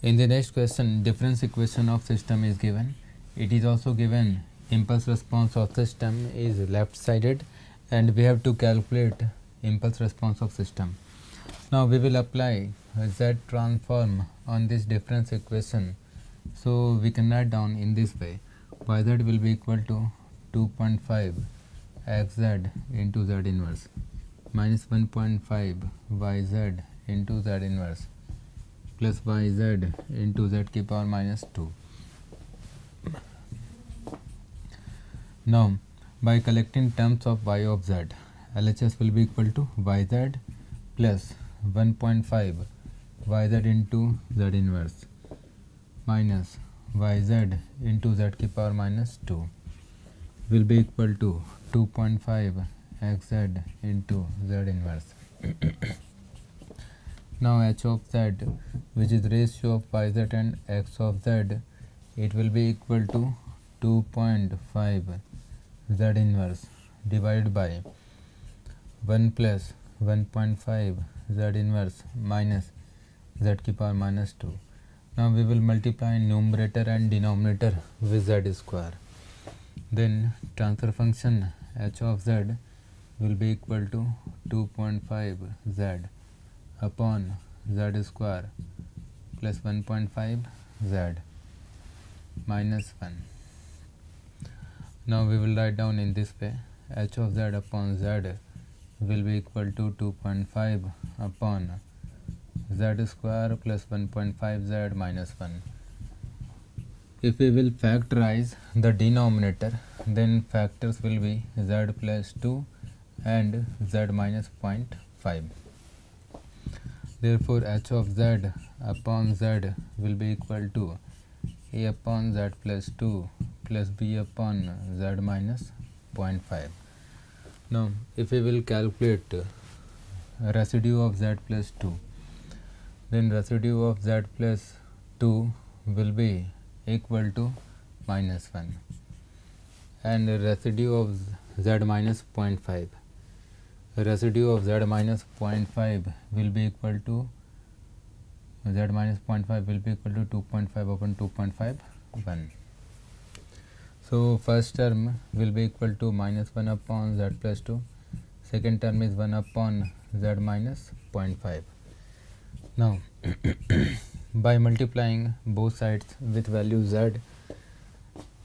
In the next question, difference equation of system is given. It is also given impulse response of system is left sided and we have to calculate impulse response of system. Now we will apply Z transform on this difference equation. So we can write down in this way, YZ will be equal to 2.5 XZ into Z inverse minus 1.5 YZ into Z inverse plus YZ into Z to the power minus 2. Now by collecting terms of Y of Z, LHS will be equal to YZ plus 1.5 YZ into Z inverse minus YZ into Z to the power minus 2 will be equal to 2.5 XZ into Z inverse. Now H of Z, which is ratio of YZ and X of Z, it will be equal to 2.5 Z inverse divided by 1 plus 1.5 Z inverse minus Z to the power minus 2. Now we will multiply numerator and denominator with Z square. Then transfer function H of Z will be equal to 2.5 Z upon Z square plus 1.5 Z minus 1. Now we will write down in this way, H of Z upon Z will be equal to 2.5 upon Z square plus 1.5 Z minus 1. If we will factorize the denominator, then factors will be Z plus 2 and Z minus 0.5. Therefore, H of Z upon Z will be equal to A upon Z plus 2 plus B upon Z minus 0.5. Now, if we will calculate residue of Z plus 2, then residue of Z plus 2 will be equal to minus 1 and residue of Z minus 0.5. Residue of Z minus 0.5 will be equal to, Z minus 0.5 will be equal to 2.5 upon 2.51. So first term will be equal to minus 1 upon Z plus 2, second term is 1 upon Z minus 0.5. Now by multiplying both sides with value Z,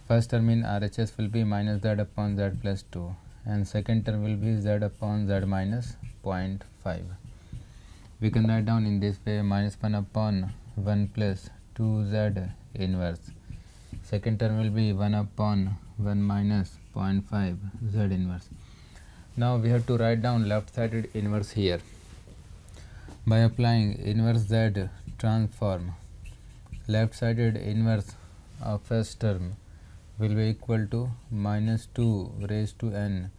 first term in RHS will be minus Z upon Z plus 2 and second term will be Z upon Z minus 0.5. We can write down in this way, minus 1 upon 1 plus 2Z inverse, second term will be 1 upon 1 minus 0.5 Z inverse. Now we have to write down left sided inverse here. By applying inverse Z transform, left sided inverse of first term will be equal to minus 2 raised to n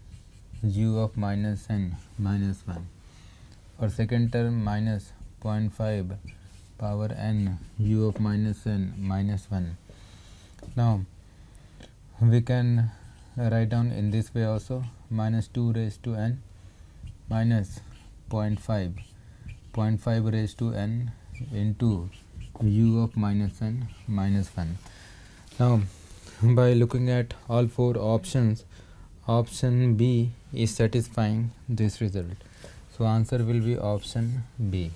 u of minus n minus 1. For second term, minus 0.5 power n u of minus n minus 1. Now we can write down in this way also, minus 2 raised to n minus 0.5. 0.5 raised to n into u of minus n minus 1. Now by looking at all four options, option B is satisfying this result. So answer will be option B.